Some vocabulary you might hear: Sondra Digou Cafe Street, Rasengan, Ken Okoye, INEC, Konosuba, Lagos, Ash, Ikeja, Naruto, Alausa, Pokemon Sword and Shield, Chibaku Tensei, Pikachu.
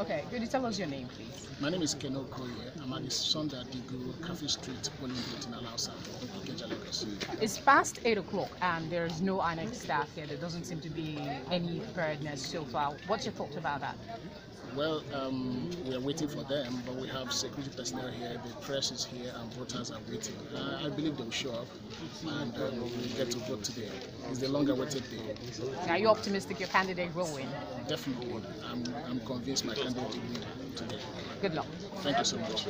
Okay, could you tell us your name, please? My name is Ken Okoye. I'm at the Sondra Digou Cafe Street, polling booth in Alausa, Ikeja, Lagos. It's past 8 o'clock and there's no INEC staff here. There doesn't seem to be any preparedness so far. What's your thoughts about that? Well, we are waiting for them, but we have security personnel here, the press is here, and voters are waiting. I believe they will show up, and we'll get to vote today. It's the longer waited day. Are you optimistic your candidate will win? Definitely. I'm convinced my candidate will win today. Good luck. Thank you so much.